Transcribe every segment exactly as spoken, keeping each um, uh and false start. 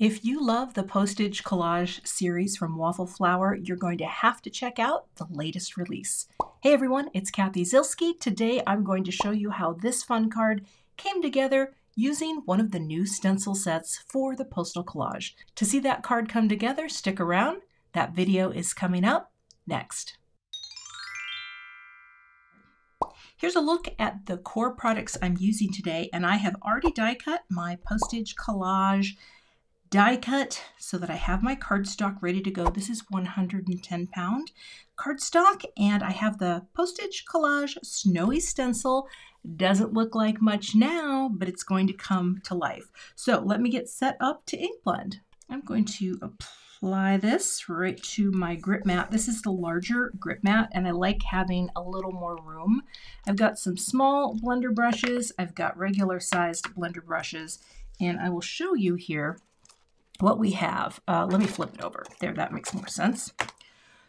If you love the Postage Collage series from Waffle Flower, you're going to have to check out the latest release. Hey everyone, it's Cathy Zielske. Today I'm going to show you how this fun card came together using one of the new stencil sets for the Postal Collage. To see that card come together, stick around. That video is coming up next. Here's a look at the core products I'm using today, and I have already die cut my Postage Collage die cut so that I have my cardstock ready to go. This is one hundred ten pound cardstock, and I have the Postage Collage snowy stencil. Doesn't look like much now, but it's going to come to life. So let me get set up to ink blend. I'm going to apply this right to my grip mat. This is the larger grip mat, and I like having a little more room. I've got some small blender brushes. I've got regular sized blender brushes, and I will show you here what we have. Uh, let me flip it over. There, that makes more sense.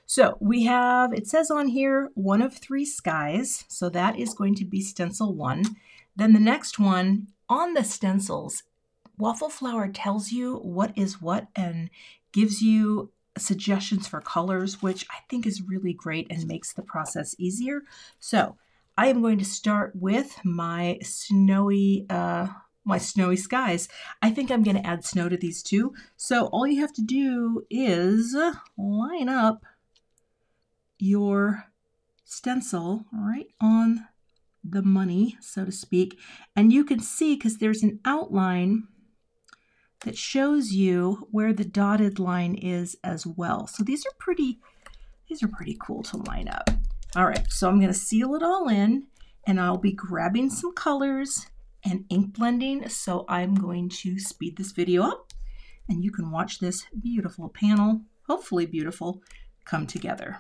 So we have, it says on here, one of three skies. So that is going to be stencil one. Then the next one on the stencils, Waffle Flower tells you what is what and gives you suggestions for colors, which I think is really great and makes the process easier. So I am going to start with my snowy, uh, my snowy skies. I think I'm going to add snow to these two. So all you have to do is line up your stencil right on the money, so to speak. And you can see, because there's an outline that shows you where the dotted line is as well. So these are pretty, these are pretty cool to line up. All right, so I'm going to seal it all in, and I'll be grabbing some colors and ink blending. So I'm going to speed this video up, and you can watch this beautiful panel, hopefully beautiful, come together.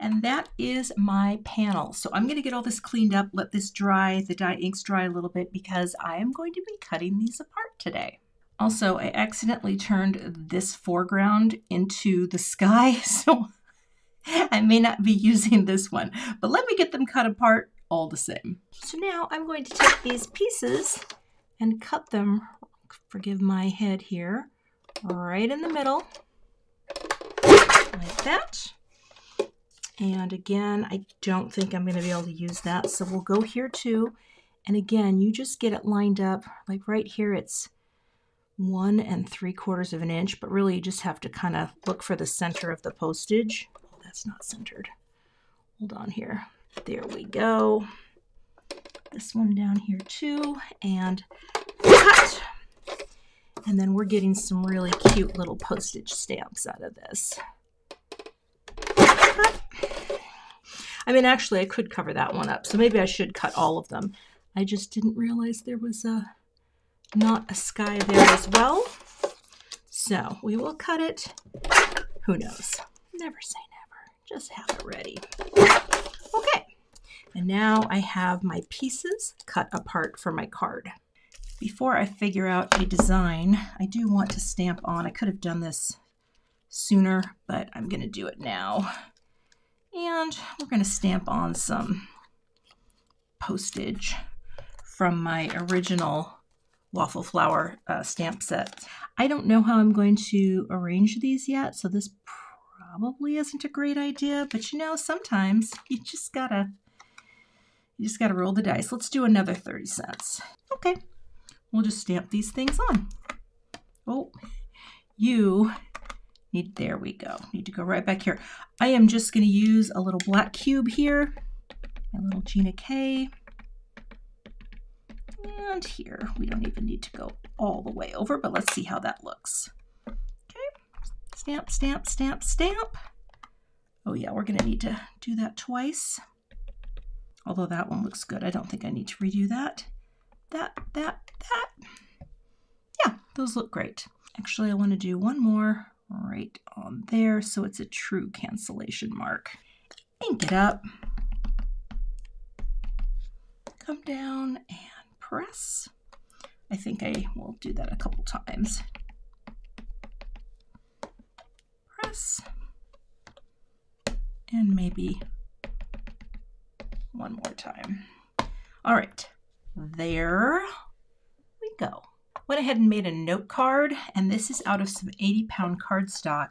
And that is my panel. So I'm going to get all this cleaned up, let this dry, the dye inks dry a little bit, because I am going to be cutting these apart today. Also, I accidentally turned this foreground into the sky, so I may not be using this one, but let me get them cut apart all the same. So now I'm going to take these pieces and cut them, forgive my head here, right in the middle, like that. And again, I don't think I'm going to be able to use that, so we'll go here too. And again, you just get it lined up. Like right here, it's one and three quarters of an inch, but really you just have to kind of look for the center of the postage. Oh, that's not centered. Hold on here. There we go. This one down here too, and cut. And then we're getting some really cute little postage stamps out of this. I mean, actually, I could cover that one up, so maybe I should cut all of them. I just didn't realize there was a not a sky there as well. So we will cut it. Who knows? Never say never. Just have it ready. Okay. And now I have my pieces cut apart for my card. Before I figure out a design, I do want to stamp on. I could have done this sooner, but I'm going to do it now. And we're going to stamp on some postage from my original Waffle Flower uh, stamp set. I don't know how I'm going to arrange these yet, so this probably isn't a great idea, but you know, sometimes you just gotta you just gotta roll the dice. Let's do another thirty cents. Okay, we'll just stamp these things on. Oh, you need, there we go. Need to go right back here. I am just gonna use a little black cube here, a little Gina K. And here, we don't even need to go all the way over, but let's see how that looks. Okay, stamp, stamp, stamp, stamp. Oh yeah, we're gonna need to do that twice. Although that one looks good. I don't think I need to redo that. That, that, that. Yeah, those look great. Actually, I wanna do one more right on there so it's a true cancellation mark. Ink it up. Come down and press. I think I will do that a couple times. Press. And maybe one more time. All right, there we go. Went ahead and made a note card, and this is out of some eighty pound cardstock.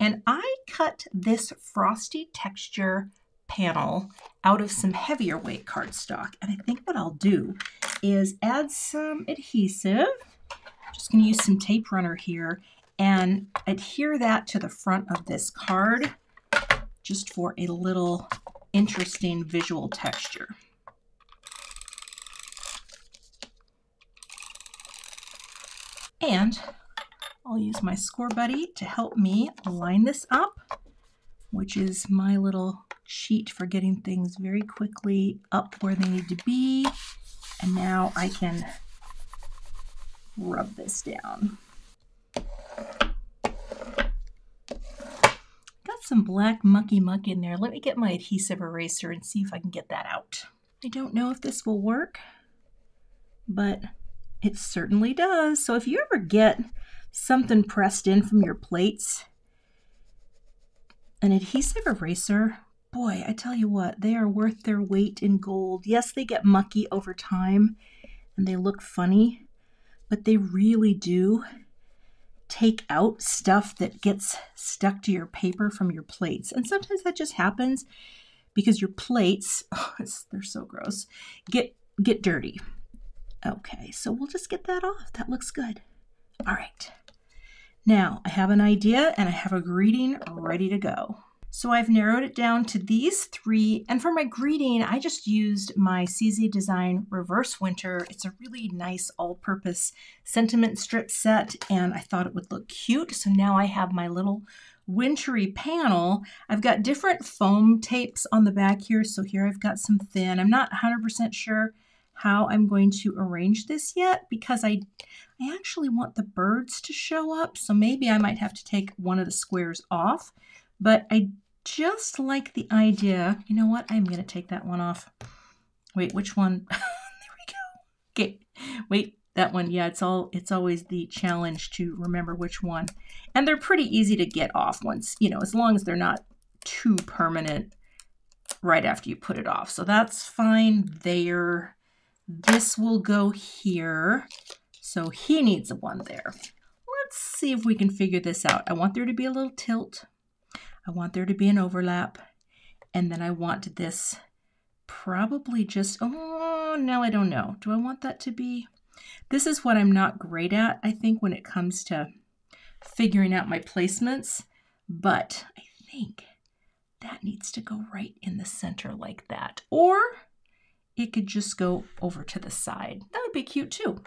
And I cut this frosty texture panel out of some heavier weight cardstock. And I think what I'll do is add some adhesive. I'm just gonna use some tape runner here and adhere that to the front of this card just for a little interesting visual texture. And I'll use my Score Buddy to help me line this up, which is my little sheet for getting things very quickly up where they need to be. And now I can rub this down. Got some black mucky muck in there. Let me get my adhesive eraser and see if I can get that out. I don't know if this will work, but it certainly does. So if you ever get something pressed in from your plates, an adhesive eraser, boy, I tell you what, they are worth their weight in gold. Yes, they get mucky over time and they look funny, but they really do take out stuff that gets stuck to your paper from your plates. And sometimes that just happens because your plates, oh, it's, they're so gross, get, get dirty. Okay, so we'll just get that off. That looks good. All right. Now I have an idea and I have a greeting ready to go. So I've narrowed it down to these three. And for my greeting, I just used my C Z Design Reverse Winter. It's a really nice all-purpose sentiment strip set, and I thought it would look cute. So now I have my little wintry panel. I've got different foam tapes on the back here. So here I've got some thin. I'm not one hundred percent sure how I'm going to arrange this yet because I, I actually want the birds to show up. So maybe I might have to take one of the squares off. But I just like the idea. You know what? I'm going to take that one off. Wait, which one? There we go. Okay. Wait, that one. Yeah, it's all, it's always the challenge to remember which one. And they're pretty easy to get off once, you know, as long as they're not too permanent right after you put it off. So that's fine there. This will go here. So he needs a one there. Let's see if we can figure this out. I want there to be a little tilt. I want there to be an overlap, and then I want this probably just, oh, now I don't know. Do I want that to be? This is what I'm not great at, I think, when it comes to figuring out my placements, but I think that needs to go right in the center like that, or it could just go over to the side. That would be cute too.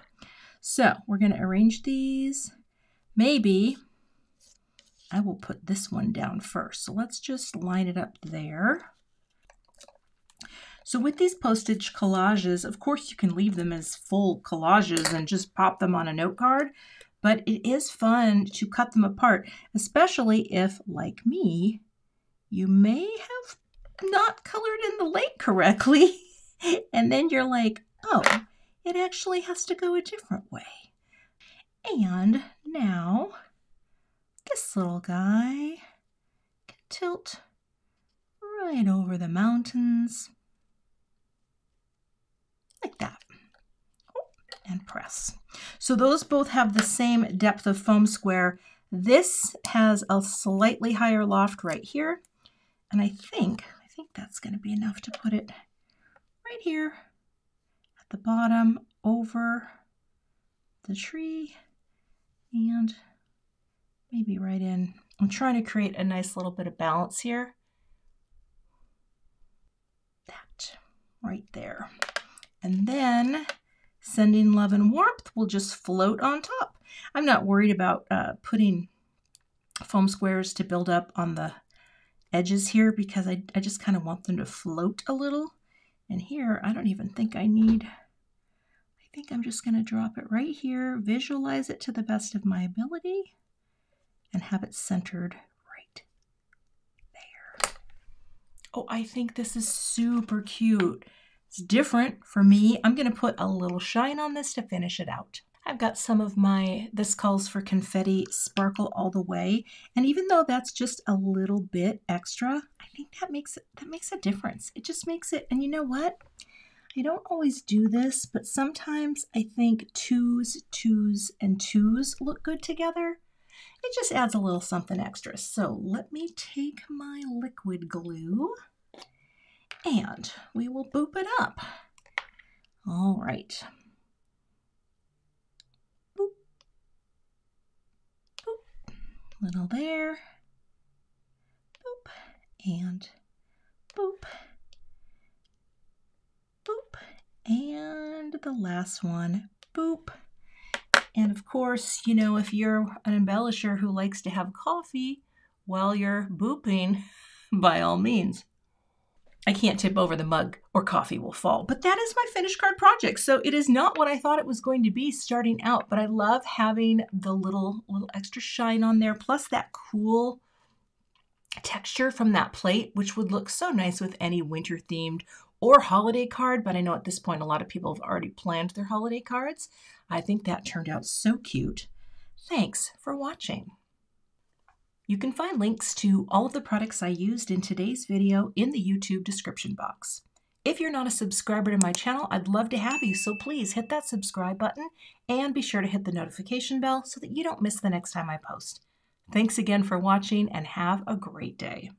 So we're going to arrange these. Maybe I will put this one down first. So let's just line it up there. So with these postage collages, of course you can leave them as full collages and just pop them on a note card, but it is fun to cut them apart, especially if, like me, you may have not colored in the lake correctly. And then you're like, oh, it actually has to go a different way. And now this little guy can tilt right over the mountains. Like that, and press. So those both have the same depth of foam square. This has a slightly higher loft right here, and I think I think that's going to be enough to put it right here at the bottom over the tree, and maybe right in. I'm trying to create a nice little bit of balance here. That right there. And then Sending Love and Warmth will just float on top. I'm not worried about uh, putting foam squares to build up on the edges here because I, I just kind of want them to float a little. And here, I don't even think I need, I think I'm just going to drop it right here, visualize it to the best of my ability, and have it centered right there. Oh, I think this is super cute. It's different for me. I'm going to put a little shine on this to finish it out. I've got some of my, this calls for confetti sparkle all the way. And even though that's just a little bit extra, I think that makes it, that makes a difference. It just makes it, and you know what? I don't always do this, but sometimes I think twos, twos, and twos look good together. It just adds a little something extra. So let me take my liquid glue. And we will boop it up. All right. Boop. Boop. Little there. Boop. And boop. Boop. And the last one. Boop. And of course, you know, if you're an embellisher who likes to have coffee while you're booping, by all means. I can't tip over the mug or coffee will fall, but that is my finished card project. So it is not what I thought it was going to be starting out, but I love having the little, little extra shine on there. Plus that cool texture from that plate, which would look so nice with any winter themed or holiday card. But I know at this point, a lot of people have already planned their holiday cards. I think that turned out so cute. Thanks for watching. You can find links to all of the products I used in today's video in the YouTube description box. If you're not a subscriber to my channel, I'd love to have you, so please hit that subscribe button and be sure to hit the notification bell so that you don't miss the next time I post. Thanks again for watching and have a great day.